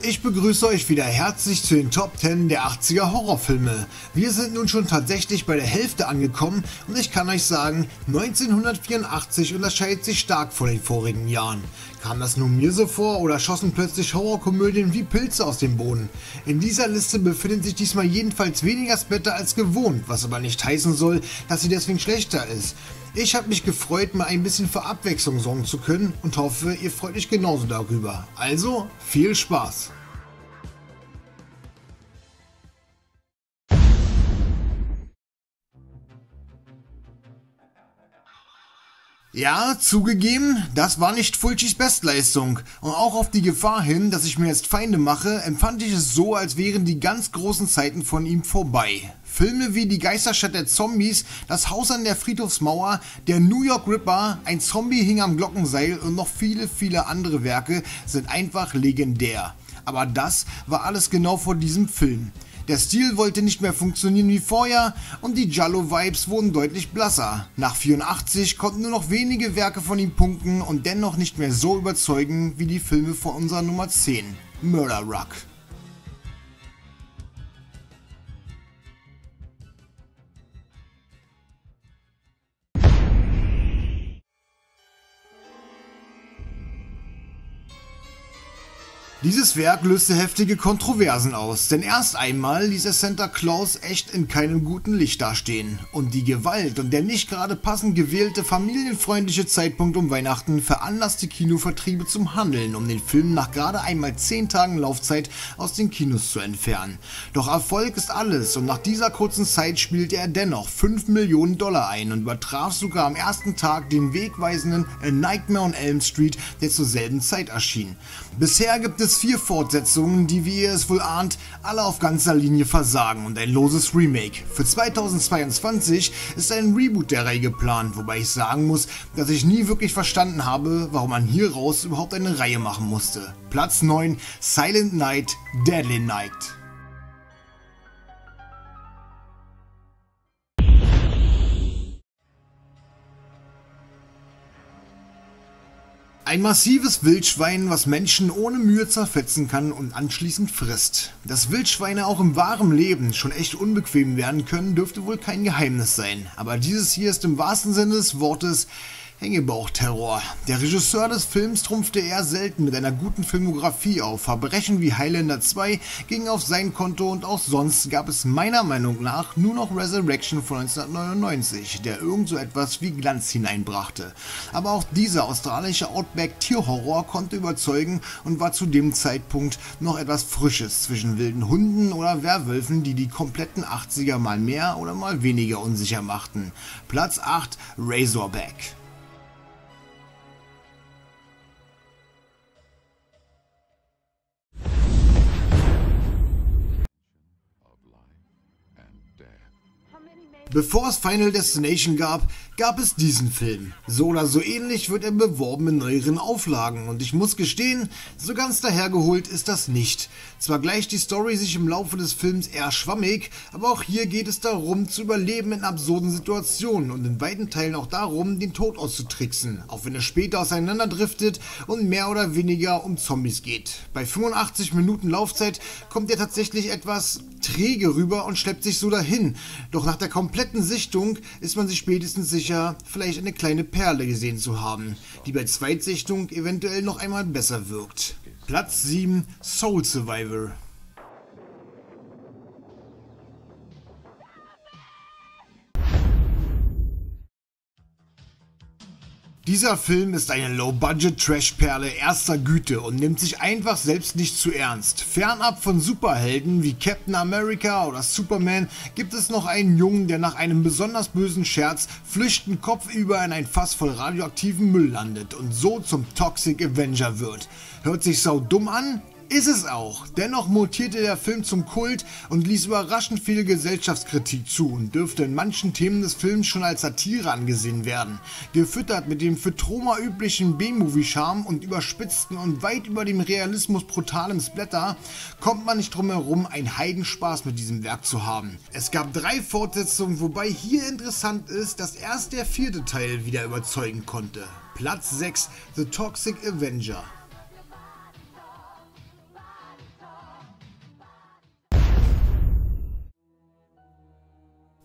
Ich begrüße euch wieder herzlich zu den Top 10 der 80er Horrorfilme. Wir sind nun schon tatsächlich bei der Hälfte angekommen und ich kann euch sagen, 1984 unterscheidet sich stark von den vorigen Jahren. Kam das nur mir so vor oder schossen plötzlich Horrorkomödien wie Pilze aus dem Boden? In dieser Liste befindet sich diesmal jedenfalls weniger Splatter als gewohnt, was aber nicht heißen soll, dass sie deswegen schlechter ist. Ich habe mich gefreut, mal ein bisschen für Abwechslung sorgen zu können und hoffe, ihr freut euch genauso darüber. Also, viel Spaß! Ja, zugegeben, das war nicht Fulcis Bestleistung und auch auf die Gefahr hin, dass ich mir jetzt Feinde mache, empfand ich es so, als wären die ganz großen Zeiten von ihm vorbei. Filme wie Die Geisterstadt der Zombies, Das Haus an der Friedhofsmauer, Der New York Ripper, Ein Zombie hing am Glockenseil und noch viele, viele andere Werke sind einfach legendär. Aber das war alles genau vor diesem Film. Der Stil wollte nicht mehr funktionieren wie vorher und die Giallo-Vibes wurden deutlich blasser. Nach 84 konnten nur noch wenige Werke von ihm punkten und dennoch nicht mehr so überzeugen wie die Filme vor unserer Nummer 10, Murder Rock. Dieses Werk löste heftige Kontroversen aus, denn erst einmal ließ es Santa Claus echt in keinem guten Licht dastehen und die Gewalt und der nicht gerade passend gewählte familienfreundliche Zeitpunkt um Weihnachten veranlasste Kinovertriebe zum Handeln, um den Film nach gerade einmal 10 Tagen Laufzeit aus den Kinos zu entfernen. Doch Erfolg ist alles und nach dieser kurzen Zeit spielte er dennoch 5 Millionen Dollar ein und übertraf sogar am ersten Tag den wegweisenden A Nightmare on Elm Street, der zur selben Zeit erschien. Bisher gibt es 4 Fortsetzungen, die, wie ihr es wohl ahnt, alle auf ganzer Linie versagen und ein loses Remake. Für 2022 ist ein Reboot der Reihe geplant, wobei ich sagen muss, dass ich nie wirklich verstanden habe, warum man hieraus überhaupt eine Reihe machen musste. Platz 9, Silent Night, Deadly Night. Ein massives Wildschwein, was Menschen ohne Mühe zerfetzen kann und anschließend frisst. Dass Wildschweine auch im wahren Leben schon echt unbequem werden können, dürfte wohl kein Geheimnis sein. Aber dieses hier ist im wahrsten Sinne des Wortes Hängebauchterror. Der Regisseur des Films trumpfte eher selten mit einer guten Filmografie auf. Verbrechen wie Highlander 2 gingen auf sein Konto und auch sonst gab es meiner Meinung nach nur noch Resurrection von 1999, der irgend so etwas wie Glanz hineinbrachte. Aber auch dieser australische Outback-Tierhorror konnte überzeugen und war zu dem Zeitpunkt noch etwas Frisches zwischen wilden Hunden oder Werwölfen, die die kompletten 80er mal mehr oder mal weniger unsicher machten. Platz 8, Razorback. Bevor es Final Destination gab, gab es diesen Film. So oder so ähnlich wird er beworben in neueren Auflagen und ich muss gestehen, so ganz dahergeholt ist das nicht. Zwar gleicht die Story sich im Laufe des Films eher schwammig, aber auch hier geht es darum, zu überleben in absurden Situationen und in weiten Teilen auch darum, den Tod auszutricksen, auch wenn es später auseinanderdriftet und mehr oder weniger um Zombies geht. Bei 85 Minuten Laufzeit kommt er tatsächlich etwas träge rüber und schleppt sich so dahin, doch nach der kompletten Sichtung ist man sich spätestens sicher, vielleicht eine kleine Perle gesehen zu haben, die bei Zweitsichtung eventuell noch einmal besser wirkt. Platz 7, Soul Survivor. Dieser Film ist eine Low-Budget-Trash-Perle erster Güte und nimmt sich einfach selbst nicht zu ernst. Fernab von Superhelden wie Captain America oder Superman gibt es noch einen Jungen, der nach einem besonders bösen Scherz flüchtend kopfüber in ein Fass voll radioaktiven Müll landet und so zum Toxic Avenger wird. Hört sich saudumm an? Ist es auch. Dennoch mutierte der Film zum Kult und ließ überraschend viel Gesellschaftskritik zu und dürfte in manchen Themen des Films schon als Satire angesehen werden. Gefüttert mit dem für Troma üblichen B-Movie-Charme und überspitzten und weit über dem Realismus brutalem Splatter, kommt man nicht drum herum, einen Heidenspaß mit diesem Werk zu haben. Es gab 3 Fortsetzungen, wobei hier interessant ist, dass erst der 4. Teil wieder überzeugen konnte. Platz 6, The Toxic Avenger.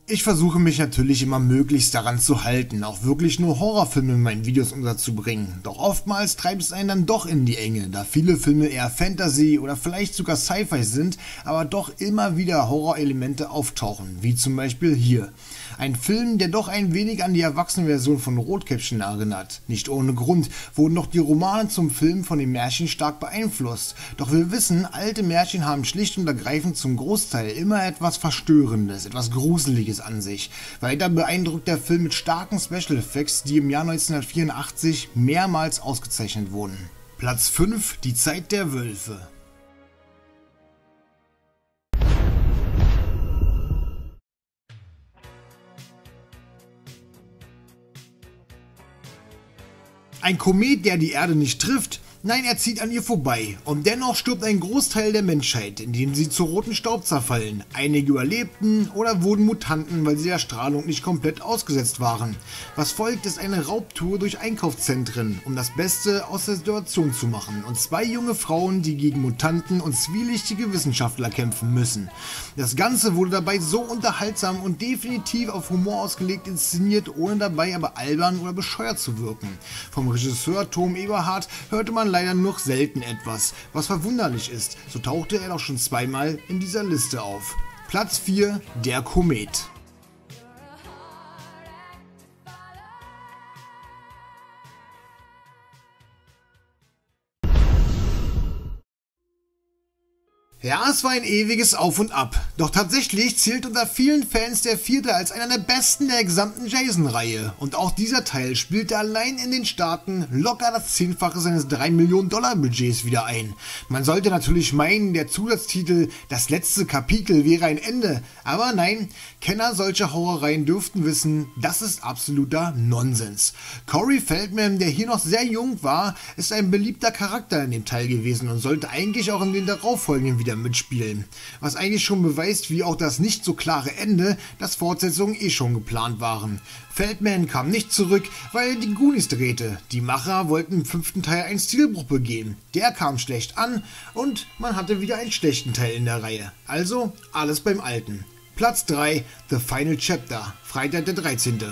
Ich versuche mich natürlich immer möglichst daran zu halten, auch wirklich nur Horrorfilme in meinen Videos unterzubringen. Doch oftmals treibt es einen dann doch in die Enge, da viele Filme eher Fantasy oder vielleicht sogar Sci-Fi sind, aber doch immer wieder Horrorelemente auftauchen, wie zum Beispiel hier. Ein Film, der doch ein wenig an die Erwachsenenversion von Rotkäppchen erinnert. Nicht ohne Grund wurden doch die Romane zum Film von den Märchen stark beeinflusst. Doch wir wissen, alte Märchen haben schlicht und ergreifend zum Großteil immer etwas Verstörendes, etwas Gruseliges an sich. Weiter beeindruckt der Film mit starken Special Effects, die im Jahr 1984 mehrmals ausgezeichnet wurden. Platz 5: Die Zeit der Wölfe. Ein Komet, der die Erde nicht trifft? Nein, er zieht an ihr vorbei. Und dennoch stirbt ein Großteil der Menschheit, indem sie zu roten Staub zerfallen. Einige überlebten oder wurden Mutanten, weil sie der Strahlung nicht komplett ausgesetzt waren. Was folgt, ist eine Raubtour durch Einkaufszentren, um das Beste aus der Situation zu machen. Und zwei junge Frauen, die gegen Mutanten und zwielichtige Wissenschaftler kämpfen müssen. Das Ganze wurde dabei so unterhaltsam und definitiv auf Humor ausgelegt inszeniert, ohne dabei aber albern oder bescheuert zu wirken. Vom Regisseur Tom Eberhardt hörte man leider noch selten etwas, was verwunderlich ist, so tauchte er doch schon zweimal in dieser Liste auf. Platz 4: Der Komet. Ja, es war ein ewiges Auf und Ab, doch tatsächlich zählt unter vielen Fans der vierte als einer der besten der gesamten Jason-Reihe und auch dieser Teil spielte allein in den Staaten locker das 10-fache seines $3 Millionen Budgets wieder ein. Man sollte natürlich meinen, der Zusatztitel Das letzte Kapitel wäre ein Ende, aber nein, Kenner solcher Horrorreihen dürften wissen, das ist absoluter Nonsens. Corey Feldman, der hier noch sehr jung war, ist ein beliebter Charakter in dem Teil gewesen und sollte eigentlich auch in den darauffolgenden wieder mitspielen, was eigentlich schon beweist, wie auch das nicht so klare Ende, dass Fortsetzungen eh schon geplant waren. Feldman kam nicht zurück, weil er die Goonies drehte. Die Macher wollten im 5. Teil einen Stilbruch begehen. Der kam schlecht an und man hatte wieder einen schlechten Teil in der Reihe. Also alles beim Alten. Platz 3: The Final Chapter, Freitag der 13.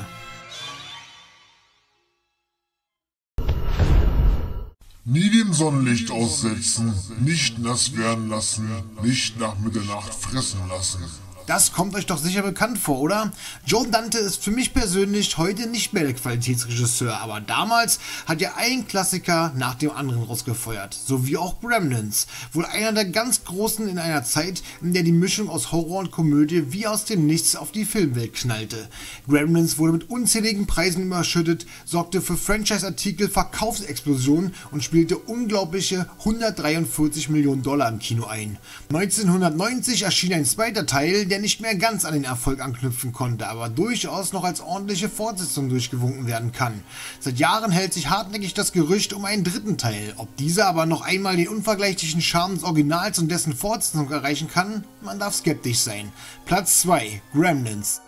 Nie dem Sonnenlicht aussetzen, nicht nass werden lassen, nicht nach Mitternacht fressen lassen. Das kommt euch doch sicher bekannt vor, oder? Joe Dante ist für mich persönlich heute nicht mehr der Qualitätsregisseur, aber damals hat er einen Klassiker nach dem anderen rausgefeuert, so wie auch Gremlins. Wohl einer der ganz großen in einer Zeit, in der die Mischung aus Horror und Komödie wie aus dem Nichts auf die Filmwelt knallte. Gremlins wurde mit unzähligen Preisen überschüttet, sorgte für Franchise-Artikel, Verkaufsexplosionen und spielte unglaubliche $143 Millionen im Kino ein. 1990 erschien ein zweiter Teil, der nicht mehr ganz an den Erfolg anknüpfen konnte, aber durchaus noch als ordentliche Fortsetzung durchgewunken werden kann. Seit Jahren hält sich hartnäckig das Gerücht um einen dritten Teil. Ob dieser aber noch einmal den unvergleichlichen Charme des Originals und dessen Fortsetzung erreichen kann, man darf skeptisch sein. Platz 2: Gremlins.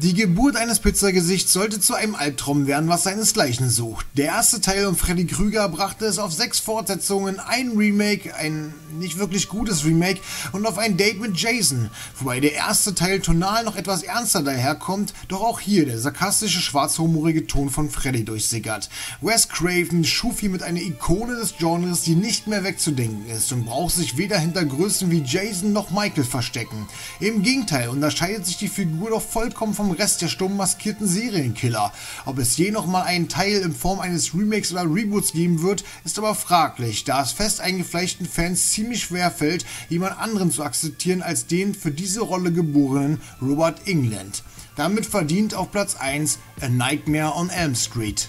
Die Geburt eines Pizzagesichts sollte zu einem Albtraum werden, was seinesgleichen sucht. Der erste Teil um Freddy Krüger brachte es auf 6 Fortsetzungen, ein Remake, ein nicht wirklich gutes Remake und auf ein Date mit Jason. Wobei der erste Teil tonal noch etwas ernster daherkommt, doch auch hier der sarkastische, schwarzhumorige Ton von Freddy durchsickert. Wes Craven schuf hiermit eine Ikone des Genres, die nicht mehr wegzudenken ist und braucht sich weder hinter Größen wie Jason noch Michael verstecken. Im Gegenteil unterscheidet sich die Figur doch vollkommen vom Rest der stumm maskierten Serienkiller. Ob es je nochmal einen Teil in Form eines Remakes oder Reboots geben wird, ist aber fraglich, da es fest eingefleischten Fans ziemlich schwer fällt, jemand anderen zu akzeptieren als den für diese Rolle geborenen Robert Englund. Damit verdient auf Platz 1 A Nightmare on Elm Street.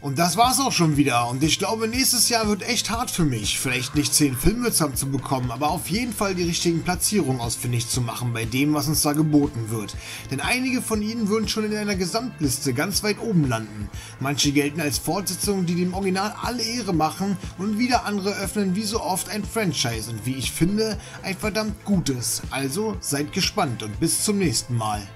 Und das war's auch schon wieder und ich glaube, nächstes Jahr wird echt hart für mich, vielleicht nicht 10 Filme zusammenzubekommen, aber auf jeden Fall die richtigen Platzierungen ausfindig zu machen bei dem, was uns da geboten wird. Denn einige von ihnen würden schon in einer Gesamtliste ganz weit oben landen. Manche gelten als Fortsetzungen, die dem Original alle Ehre machen und wieder andere öffnen wie so oft ein Franchise und wie ich finde, ein verdammt gutes. Also seid gespannt und bis zum nächsten Mal.